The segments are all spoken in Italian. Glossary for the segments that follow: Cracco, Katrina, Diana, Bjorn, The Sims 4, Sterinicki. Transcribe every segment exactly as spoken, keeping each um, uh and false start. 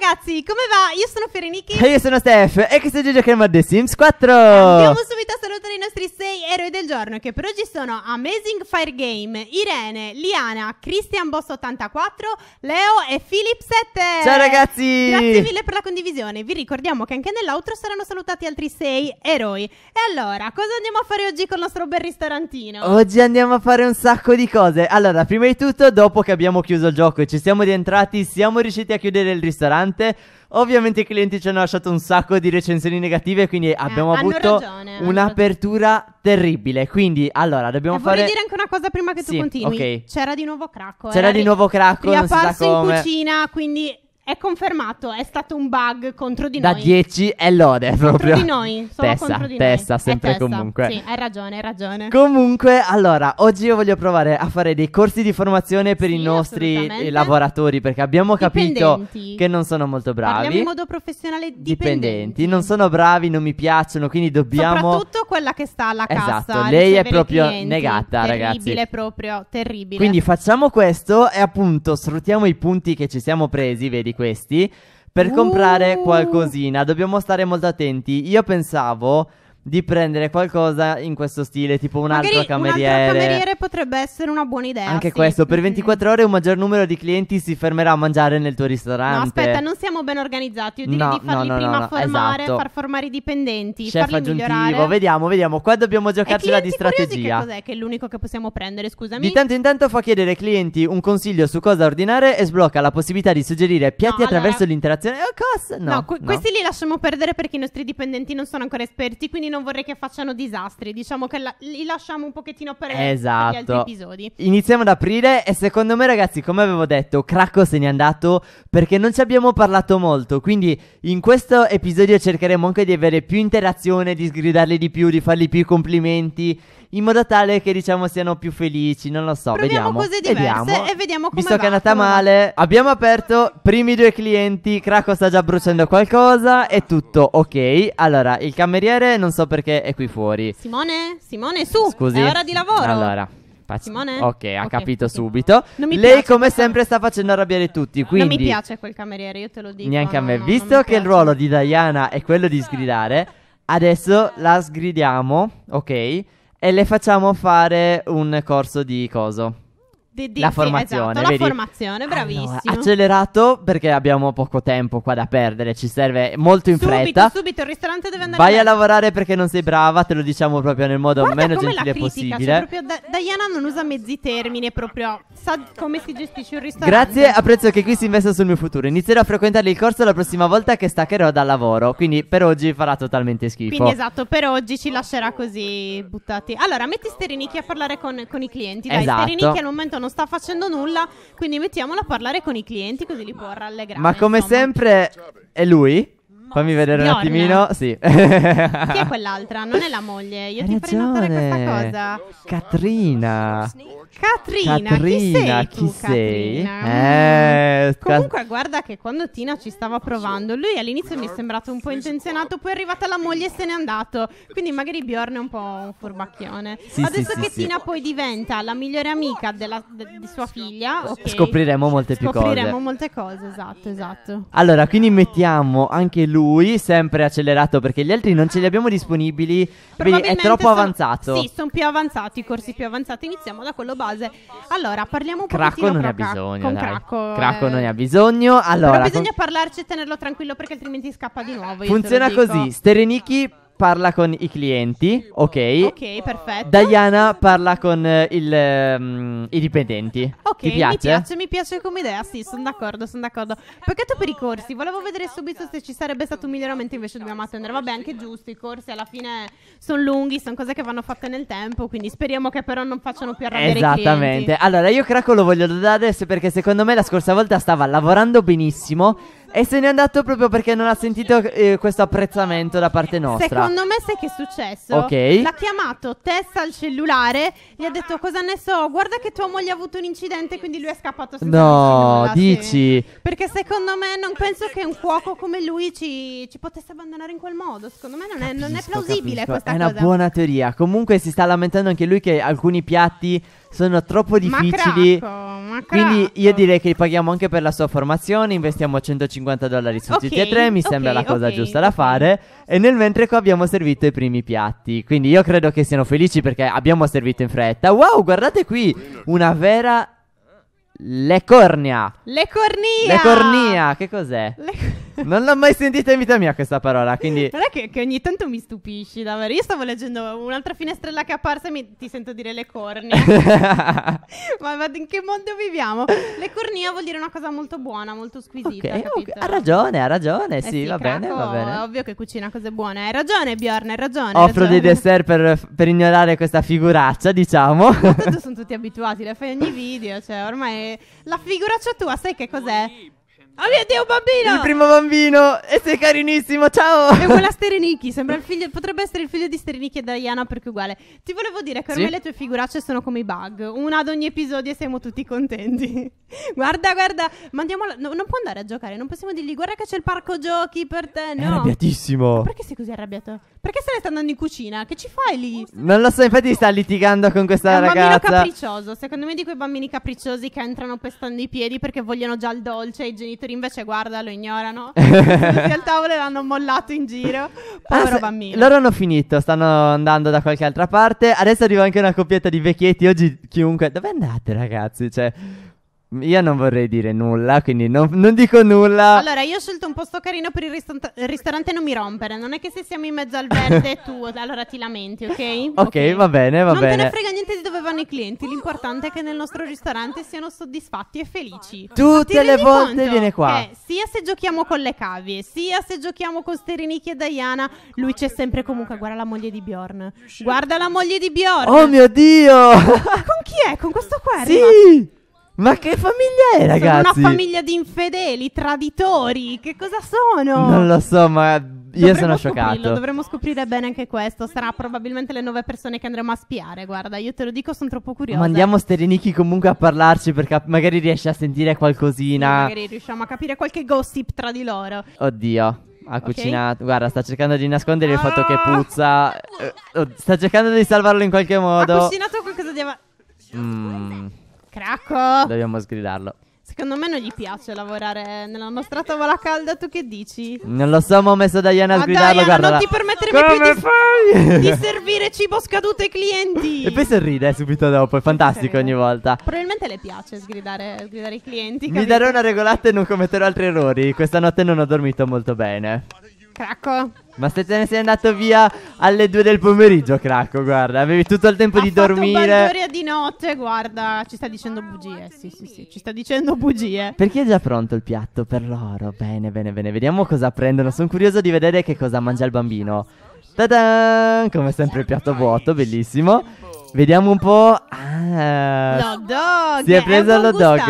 ragazzi, come va? Io sono Sterinicki. E io sono Steph. E che stiamo giocando a The Sims quattro. Andiamo subito a salutare i nostri sei eroi del giorno, che per oggi sono Amazing Fire Game, Irene, Liana, Christian Boss ottantaquattro, Leo e Philip sette. Ciao ragazzi, grazie mille per la condivisione. Vi ricordiamo che anche nell'outro saranno salutati altri sei eroi. E allora, cosa andiamo a fare oggi col nostro bel ristorantino? Oggi andiamo a fare un sacco di cose. Allora, prima di tutto, dopo che abbiamo chiuso il gioco e ci siamo rientrati, siamo riusciti a chiudere il ristorante. Ovviamente i clienti ci hanno lasciato un sacco di recensioni negative, quindi eh, abbiamo avuto un'apertura terribile. Quindi allora dobbiamo eh, fare... Vorrei dire anche una cosa prima che sì, tu continui. Okay. C'era di nuovo Cracco. C'era di nuovo Cracco, non si sa come. È apparso in cucina, quindi... È confermato, è stato un bug contro di noi. Da dieci è lode proprio. Contro di noi, solo tessa, contro di tessa, noi. Tessa, sempre tessa. Comunque. Sì, hai ragione, hai ragione. Comunque, allora, oggi io voglio provare a fare dei corsi di formazione per sì, i nostri lavoratori, perché abbiamo capito che non sono molto bravi. Parliamo in modo professionale, dipendenti. Dipendenti, non sono bravi, non mi piacciono, quindi dobbiamo... Soprattutto quella che sta alla cassa. Esatto, lei è proprio clienti. Negata, terribile, ragazzi. Terribile, proprio, terribile. Quindi facciamo questo e appunto sfruttiamo i punti che ci siamo presi, vedi? Questi per uh. comprare qualcosina. Dobbiamo stare molto attenti. Io pensavo di prendere qualcosa in questo stile, tipo un altro cameriere. Un altro cameriere potrebbe essere una buona idea. Anche sì. questo, per ventiquattro ore un maggior numero di clienti si fermerà a mangiare nel tuo ristorante. No, aspetta, non siamo ben organizzati. Io direi no, di farli no, no, prima no, no, formare, esatto. far formare i dipendenti, chef farli aggiuntivo, migliorare. Vediamo, vediamo, qua dobbiamo giocarcela di strategia. Che cos'è che è l'unico che possiamo prendere, scusami? Di tanto in tanto fa chiedere ai clienti un consiglio su cosa ordinare e sblocca la possibilità di suggerire piatti no, attraverso allora... l'interazione. Oh, cosa? No, no, no, questi li lasciamo perdere perché i nostri dipendenti non sono ancora esperti, quindi non Non vorrei che facciano disastri. Diciamo che la, li lasciamo un pochettino per, esatto. per gli altri episodi. Iniziamo ad aprire. E secondo me ragazzi, come avevo detto, Cracco se n'è andato perché non ci abbiamo parlato molto. Quindi in questo episodio cercheremo anche di avere più interazione, di sgridarli di più, di fargli più complimenti, in modo tale che diciamo siano più felici. Non lo so. Proviamo vediamo. cose diverse vediamo. E vediamo come Visto va, che è andata male. Abbiamo aperto primi due clienti. Cracco sta già bruciando qualcosa. È tutto ok. Allora il cameriere non so perché è qui fuori. Simone, Simone, su, scusi, è ora di lavoro. Allora, Simone? Ok, ha okay, capito Simone. subito. Lei come sempre sta facendo arrabbiare tutti, quindi... Non mi piace quel cameriere, io te lo dico. Neanche a me, no, visto che il ruolo di Diana è quello di sgridare, adesso la sgridiamo, ok? E le facciamo fare un corso di coso. La formazione, esatto, la vedi? formazione, bravissimo. Allora, accelerato perché abbiamo poco tempo qua da perdere, ci serve molto in subito, fretta. Subito, il ristorante deve andare. Vai a, a lavorare perché non sei brava, te lo diciamo proprio nel modo Guarda meno gentile critica, possibile. Cioè, da Diana non usa mezzi termini, proprio sa come si gestisce un ristorante. Grazie, apprezzo che qui si investa sul mio futuro. Inizierò a frequentare il corso la prossima volta che staccherò dal lavoro. Quindi per oggi farà totalmente schifo. Quindi esatto, per oggi ci lascerà così buttati. Allora, metti Sterinicki a parlare con, con i clienti. Dai, esatto. Sterinicki al momento non sta facendo nulla, quindi mettiamola a parlare con i clienti così li può rallegrare. Ma come insomma. sempre è lui? Fammi vedere Bjorn. un attimino. Sì. Chi è quell'altra? Non è la moglie. Io Hai ti ragione. farei notare questa cosa. Katrina. Katrina, Katrina chi sei? Chi tu, sei? Eh, Comunque, guarda che quando Tina ci stava provando, lui all'inizio mi è sembrato un po' intenzionato, poi è arrivata la moglie e se n'è andato. Quindi, magari Bjorn è un po' un furbacchione. Sì, Adesso sì, che sì, Tina sì. poi diventa la migliore amica della, de, di sua figlia, okay. scopriremo molte più cose. Scopriremo molte cose, esatto, esatto. Allora, quindi mettiamo anche lui, sempre accelerato perché gli altri non ce li abbiamo disponibili. Quindi è troppo sono, avanzato. Sì, sono più avanzati i corsi più avanzati. Iniziamo da quello base. Allora parliamo un Cracco non ne ha bisogno con Cracco, Cracco eh... non ne ha bisogno allora, però bisogna con... parlarci e tenerlo tranquillo perché altrimenti scappa di nuovo. Funziona così: Sterinicki parla con i clienti, ok? Ok, perfetto. Diana parla con eh, il, eh, i dipendenti. Ok, Ti piace? mi piace, mi piace come idea, sì, sono d'accordo, sono d'accordo. Peccato per i corsi, volevo vedere subito se ci sarebbe stato un miglioramento, invece dobbiamo attendere. Vabbè, anche giusto, i corsi alla fine sono lunghi, sono cose che vanno fatte nel tempo, quindi speriamo che però non facciano più arrabbiare i clienti. Esattamente. Allora, io Cracco lo voglio dare perché secondo me la scorsa volta stava lavorando benissimo e se n'è andato proprio perché non ha sentito eh, questo apprezzamento da parte nostra. Secondo me sai che è successo? Ok. L'ha chiamato Tessa al cellulare, gli ha detto cosa ne so, guarda che tua moglie ha avuto un incidente, quindi lui è scappato senza No, dici? Perché secondo me non penso che un cuoco come lui ci, ci potesse abbandonare in quel modo. Secondo me non, capisco, è, non è plausibile capisco. questa cosa. È una cosa. buona teoria. Comunque si sta lamentando anche lui che alcuni piatti sono troppo difficili. Ma Cracco, ma Cracco. Quindi io direi che paghiamo anche per la sua formazione, investiamo centocinquanta cinquanta dollari su tutti e tre, mi sembra okay, la cosa okay, giusta da fare. E nel mentre qua abbiamo servito i primi piatti, quindi io credo che siano felici perché abbiamo servito in fretta. Wow, guardate qui, una vera... Le cornia. Le cornia. Le cornia, che cos'è? Le... Non l'ho mai sentita in vita mia questa parola, quindi... Non è che, che ogni tanto mi stupisci, davvero. Io stavo leggendo un'altra finestrella che è apparsa e mi... ti sento dire le cornie. ma, ma in che mondo viviamo? Le cornia vuol dire una cosa molto buona, molto squisita, okay, okay. Ha ragione, ha ragione, eh sì, sì, va Cracco, bene, va bene. È ovvio che cucina cose buone. Hai ragione, Bjorn, hai ragione. Offro hai ragione. dei dessert per, per ignorare questa figuraccia, diciamo. Ma tanto sono tutti abituati, le fai ogni video, cioè ormai... La figuraccia tua, sai che cos'è? Oh mio Dio, un bambino! Il primo bambino! E sei carinissimo, ciao! È quella Sterinicki, sembra il figlio... Potrebbe essere il figlio di Sterinicki e Diana, perché è uguale. Ti volevo dire che ormai sì? le tue figuracce sono come i bug. Una ad ogni episodio e siamo tutti contenti. Guarda, guarda, ma andiamo... No, non può andare a giocare, non possiamo dirgli guarda che c'è il parco giochi per te, no? È arrabbiatissimo! Ma perché sei così arrabbiato? Perché se ne sta andando in cucina? Che ci fai lì? Non lo so, infatti sta litigando con questa è ragazza. È un bambino capriccioso, secondo me di quei bambini capricciosi che entrano pestando i piedi perché vogliono già il dolce e i genitori invece guarda lo ignorano. Tutti al tavolo l'hanno mollato in giro. Povero ah, bambino. Loro hanno finito, stanno andando da qualche altra parte. Adesso arriva anche una coppietta di vecchietti. Oggi chiunque... Dove andate ragazzi? Cioè... Io non vorrei dire nulla, quindi non, non dico nulla. Allora, io ho scelto un posto carino per il, il ristorante, non mi rompere. Non è che se siamo in mezzo al verde e tu, allora ti lamenti, ok? Ok, okay. Va bene, va non bene. Non te ne frega niente di dove vanno i clienti. L'importante è che nel nostro ristorante siano soddisfatti e felici. Tutte le volte conto? viene qua. Eh, sia se giochiamo con le cavie, sia se giochiamo con Sterinicki e Diana, lui c'è sempre comunque. Guarda la moglie di Bjorn. Guarda la moglie di Bjorn. Oh mio Dio! Con chi è? Con questo qua? Sì! Ma che famiglia è, ragazzi? Sono una famiglia di infedeli, traditori. Che cosa sono? Non lo so, ma io dovremmo sono scioccato. Dovremmo scoprire bene anche questo. Sarà probabilmente le nuove persone che andremo a spiare. Guarda, io te lo dico, sono troppo curiosa. Mandiamo Sterinicki comunque a parlarci, perché magari riesce a sentire qualcosina. Sì, magari riusciamo a capire qualche gossip tra di loro. Oddio. Ha cucinato, okay. Guarda, sta cercando di nascondere il fatto che puzza. Sta cercando di salvarlo in qualche modo. Ha cucinato qualcosa di... Mmm... Cracco! Dobbiamo sgridarlo. Secondo me non gli piace lavorare nella nostra tavola calda, tu che dici? Non lo so, ma ho messo Diana a sgridarlo, guarda. Non ti permettermi Come più di, di servire cibo scaduto ai clienti. E poi sorride eh, subito dopo, è fantastico ogni volta. Probabilmente le piace sgridare, sgridare i clienti. Capito? Mi darò una regolata e non commetterò altri errori. Questa notte non ho dormito molto bene. Cracco. Ma se te ne sei andato via alle due del pomeriggio, Cracco, guarda, avevi tutto il tempo ha di dormire. Ha fatto un'ora di notte, guarda, ci sta dicendo bugie, sì, sì, sì, ci sta dicendo bugie. Perché è già pronto il piatto per loro? Bene, bene, bene, vediamo cosa prendono, sono curioso di vedere che cosa mangia il bambino. Ta-da! Come sempre il piatto vuoto, bellissimo. Vediamo un po'. Ah, l'hot dog! Si è preso l'hot dog.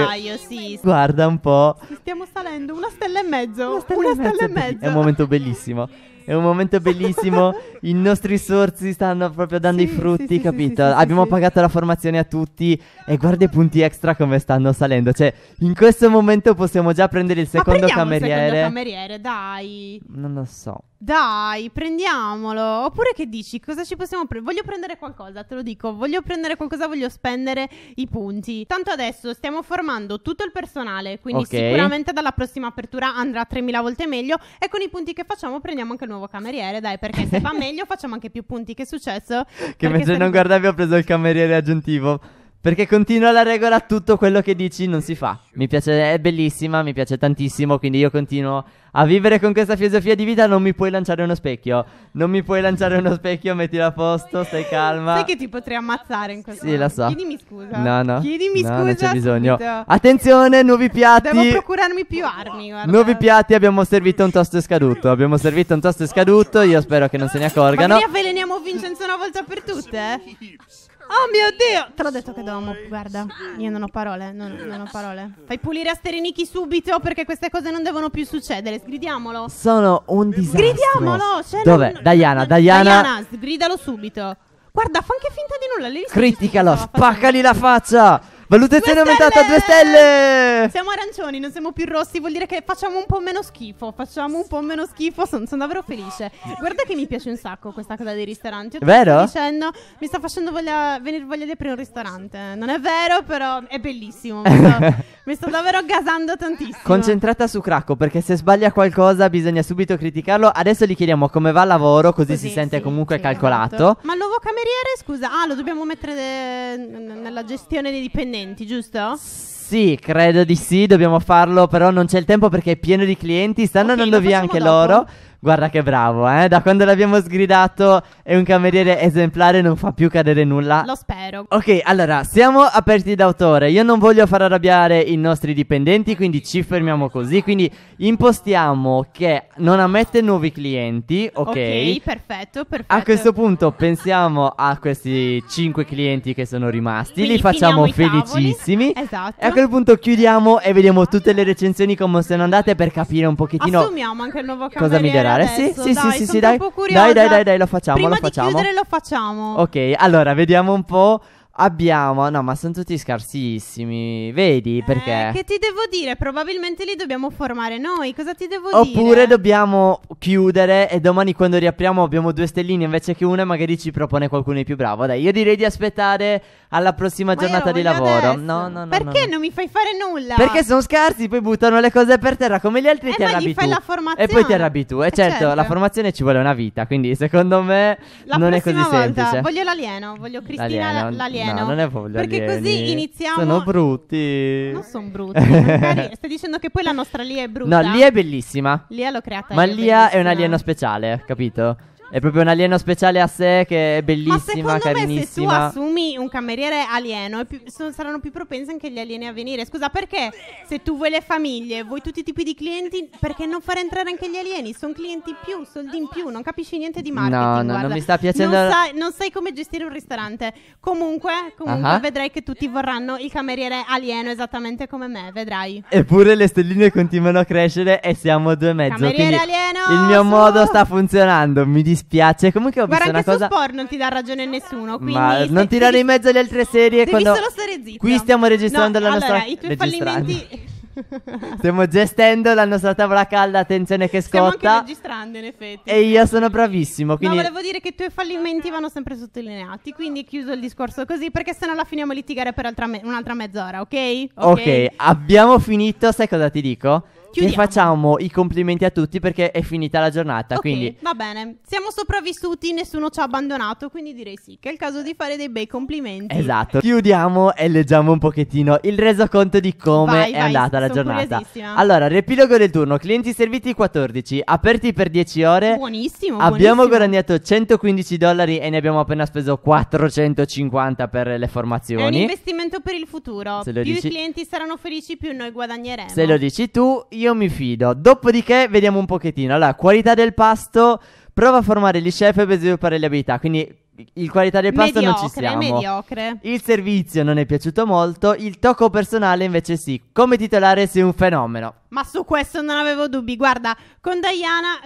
Sì. Guarda un po'. Stiamo salendo una stella e mezzo. Una stella, una stella, stella e mezzo. È un momento bellissimo. È un momento bellissimo. I nostri sorsi stanno proprio dando sì, i frutti, sì, capito? Sì, sì, sì, Abbiamo sì. pagato la formazione a tutti. E guarda i punti extra come stanno salendo. Cioè, in questo momento possiamo già prendere il secondo Ma cameriere. Il secondo cameriere, dai. Non lo so. Dai, prendiamolo. Oppure che dici? Cosa ci possiamo prendere? Voglio prendere qualcosa, te lo dico. Voglio prendere qualcosa, voglio spendere i punti. Tanto adesso stiamo formando tutto il personale, quindi okay. sicuramente dalla prossima apertura andrà tremila volte meglio. E con i punti che facciamo prendiamo anche il nuovo cameriere, dai, perché se va meglio facciamo anche più punti. Che è successo? Che mentre se... non guardavi ho preso il cameriere aggiuntivo. Perché continua la regola, tutto quello che dici non si fa. Mi piace, è bellissima, mi piace tantissimo, quindi io continuo a vivere con questa filosofia di vita. Non mi puoi lanciare uno specchio. Non mi puoi lanciare uno specchio, mettila a posto, stai calma. Sai che ti potrei ammazzare in questo momento? Sì, lo so. Chiedimi scusa. No, no. Chiedimi no, scusa. Non c'è bisogno. Subito. Attenzione, nuovi piatti. Devo procurarmi più armi, guarda. Nuovi piatti, abbiamo servito un toast scaduto. Abbiamo servito un toast scaduto, io spero che non se ne accorgano. Ma avveleniamo Vincenzo una volta per tutte? Oh mio Dio! Te l'ho detto che dovevo... Guarda, io non ho parole, non, non ho parole. Fai pulire a Sterinicki subito perché queste cose non devono più succedere. Sgridiamolo. Sono un disastro. Sgridiamolo! Cioè Dov'è? Non... Diana, Diana... Diana, sgridalo subito. Guarda, fa anche finta di nulla. Criticalo, spaccali la faccia! Valutazione aumentata a due stelle. Siamo arancioni, non siamo più rossi. Vuol dire che facciamo un po' meno schifo. Facciamo un po' meno schifo. Sono son davvero felice. Guarda che mi piace un sacco questa cosa dei ristoranti. Io vero? Sto dicendo, mi sta facendo voglia, venire voglia di aprire un ristorante. Non è vero, però è bellissimo. Mi sto, mi sto davvero gasando tantissimo. Concentrata su Cracco, perché se sbaglia qualcosa bisogna subito criticarlo. Adesso gli chiediamo come va il lavoro, così, così si sente sì, comunque sì, calcolato. Esatto. Ma il nuovo cameriere, scusa, ah, lo dobbiamo mettere nella gestione dei dipendenti, giusto? Sì, credo di sì, dobbiamo farlo, però non c'è il tempo perché è pieno di clienti, stanno okay, andando via anche dopo. loro. Guarda che bravo, eh? Da quando l'abbiamo sgridato è un cameriere esemplare, non fa più cadere nulla. Lo spero. Ok, allora, siamo aperti d'autore. Io non voglio far arrabbiare i nostri dipendenti, quindi ci fermiamo così. Quindi impostiamo che non ammette nuovi clienti, ok? Ok, perfetto, perfetto. A questo punto pensiamo a questi cinque clienti che sono rimasti, quindi li facciamo felicissimi. Esatto. E a quel punto chiudiamo e vediamo tutte le recensioni come sono andate per capire un pochettino. Assumiamo anche il nuovo cameriere. Cosa migliorare? Sì, sì, dai, sì, sì, dai. dai, dai, dai, dai, lo facciamo, Prima lo facciamo. Prima di chiudere lo facciamo. Ok, allora, vediamo un po'. Abbiamo, no, ma sono tutti scarsissimi, vedi, perché? Eh, che ti devo dire, probabilmente li dobbiamo formare noi, cosa ti devo Oppure dire? Oppure dobbiamo chiudere e domani quando riapriamo abbiamo due stelline invece che una e magari ci propone qualcuno di più bravo. Dai, io direi di aspettare alla prossima ma giornata di lavoro. No, no, no. Perché no, no. non mi fai fare nulla? Perché sono scarsi, poi buttano le cose per terra come gli altri e eh, ti arrabbi tu. La formazione. E poi ti arrabbi tu, e eh, certo, certo, la formazione ci vuole una vita, quindi secondo me la non è così volta. semplice. Voglio l'alieno, voglio Cristina l'alieno. No, non ne voglio Perché alieni. così iniziamo. Sono brutti. Non sono brutti. Magari stai dicendo che poi la nostra Lia è brutta. No, Lia è bellissima. Lia l'ho creata. Ma Lia è un alieno speciale, capito? È proprio un alieno speciale a sé che è bellissima, Ma carinissima. Ma secondo me se tu assumi un cameriere alieno più, sono, saranno più propensi anche gli alieni a venire. Scusa, perché se tu vuoi le famiglie, vuoi tutti i tipi di clienti, perché non far entrare anche gli alieni? Sono clienti in più, soldi in più, non capisci niente di marketing. No, no, guarda. non mi sta piacendo. Non sai, non sai come gestire un ristorante. Comunque, comunque uh-huh. vedrai che tutti vorranno il cameriere alieno esattamente come me, vedrai. Eppure le stelline continuano a crescere e siamo due e mezzo. Cameriere alieno! Il mio su. modo sta funzionando, mi dispiace. Spiace. Comunque ho Guarda visto una cosa. Guarda, anche su Sport non ti dà ragione nessuno. Ma non tirare devi... in mezzo alle altre serie. Devi quando... solo stare zitto. Qui stiamo registrando no, la allora, nostra. I tuoi fallimenti. Stiamo gestendo la nostra tavola calda. Attenzione che scotta. Stiamo anche registrando in effetti. E io sono bravissimo, quindi... No, volevo dire che i tuoi fallimenti vanno sempre sottolineati. Quindi chiuso il discorso così, perché sennò la finiamo a litigare per me un'altra mezz'ora, ok? ok? Ok, abbiamo finito. Sai cosa ti dico? Chiudiamo. Ne facciamo i complimenti a tutti perché è finita la giornata. Ok, quindi... va bene. Siamo sopravvissuti, nessuno ci ha abbandonato, quindi direi sì che è il caso di fare dei bei complimenti. Esatto. Chiudiamo e leggiamo un pochettino il resoconto di come vai, è vai, andata la giornata. Allora, riepilogo del turno. Clienti serviti quattordici, aperti per dieci ore. Buonissimo. Abbiamo buonissimo. guadagnato centoquindici dollari e ne abbiamo appena speso quattrocentocinquanta per le formazioni. È un investimento per il futuro. Se lo più dici... i clienti saranno felici, più noi guadagneremo. Se lo dici tu, io mi fido. Dopodiché vediamo un pochettino. Allora, qualità del pasto. Prova a formare gli chef per sviluppare le abilità. Quindi il qualità del pasto mediocre, non ci siamo. Mediocre. Il servizio non è piaciuto molto. Il tocco personale invece sì. Come titolare sei un fenomeno. Ma su questo non avevo dubbi. Guarda, con Diana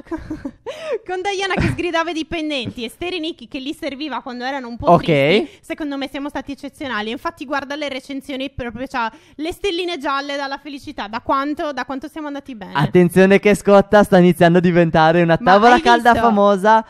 con Diana che sgridava i dipendenti e Sterinicki che li serviva quando erano un po' okay. tristi, secondo me siamo stati eccezionali. Infatti guarda le recensioni, proprio cioè, le stelline gialle dalla felicità. Da quanto, da quanto siamo andati bene. Attenzione che Scotta sta iniziando a diventare una tavola calda visto? famosa.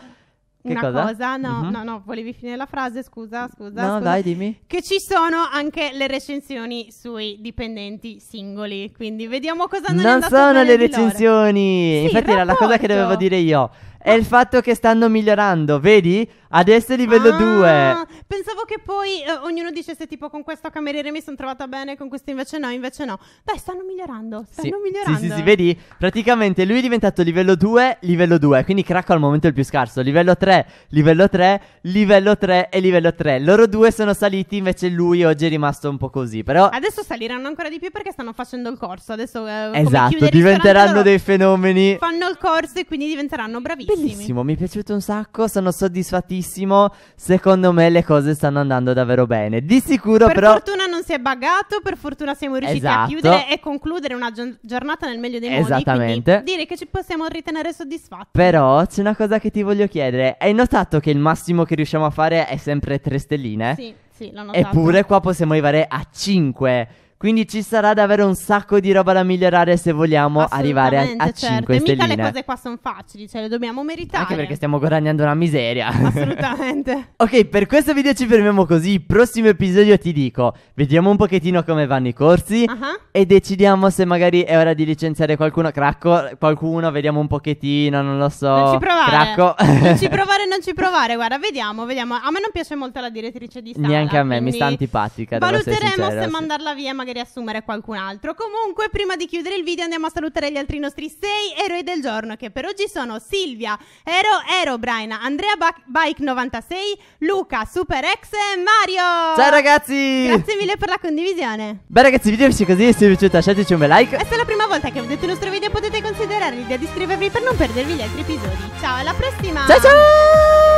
Che una cosa? cosa? No, uh-huh. no, no, volevi finire la frase, scusa, scusa. No, scusa. dai, dimmi. Che ci sono anche le recensioni sui dipendenti singoli, quindi vediamo cosa non, non è andato bene. Non sono le recensioni, sì, infatti era la cosa che dovevo dire io. È il fatto che stanno migliorando, vedi? Adesso è livello due. Ah, pensavo che poi eh, ognuno dicesse tipo con questo cameriere mi sono trovata bene, con questo invece no, invece no. Dai, stanno migliorando, stanno sì, migliorando. Sì, sì, sì, vedi? Praticamente lui è diventato livello due, livello due, quindi Cracco al momento è il più scarso. Livello tre, livello tre, livello tre e livello tre. Loro due sono saliti, invece lui oggi è rimasto un po' così, però... Adesso saliranno ancora di più perché stanno facendo il corso, adesso... Eh, esatto, diventeranno dei fenomeni. Fanno il corso e quindi diventeranno bravissimi. Bellissimo, mi è piaciuto un sacco, sono soddisfattissimo. Secondo me le cose stanno andando davvero bene. Di sicuro per però Per fortuna non si è buggato, per fortuna siamo riusciti esatto. a chiudere e concludere una gi giornata nel meglio dei modi. Esattamente. Direi che ci possiamo ritenere soddisfatti. Però c'è una cosa che ti voglio chiedere. Hai notato che il massimo che riusciamo a fare è sempre tre stelline? Sì. Sì, l'ho notato. Eppure qua possiamo arrivare a cinque. Quindi ci sarà davvero un sacco di roba da migliorare se vogliamo arrivare a, a certo. cinque stelline. E mica le cose qua sono facili, cioè le dobbiamo meritare. Anche perché stiamo guadagnando una miseria. Assolutamente. Ok, per questo video ci fermiamo così. Prossimo episodio ti dico, vediamo un pochettino come vanno i corsi uh-huh. e decidiamo se magari è ora di licenziare qualcuno. Cracco, qualcuno, vediamo un pochettino, non lo so. Non ci provare. Cracco. Non ci provare, non ci provare, guarda, vediamo, vediamo. A me non piace molto la direttrice di sala. Neanche a me, mi sta antipatica. Valuteremo se sì. mandarla via magari. Riassumere qualcun altro. Comunque, prima di chiudere il video andiamo a salutare gli altri nostri sei eroi del giorno, che per oggi sono Silvia, Ero, Ero, Braina, Andrea Bike novantasei, Luca, SuperEx e Mario. Ciao ragazzi! Grazie mille per la condivisione. Beh reh ragazzi, il video è così, se vi è piaciuto lasciateci un bel like. E se è la prima volta che vedete il nostro video potete considerare l'idea di iscrivervi per non perdervi gli altri episodi. Ciao, alla prossima! Ciao ciao!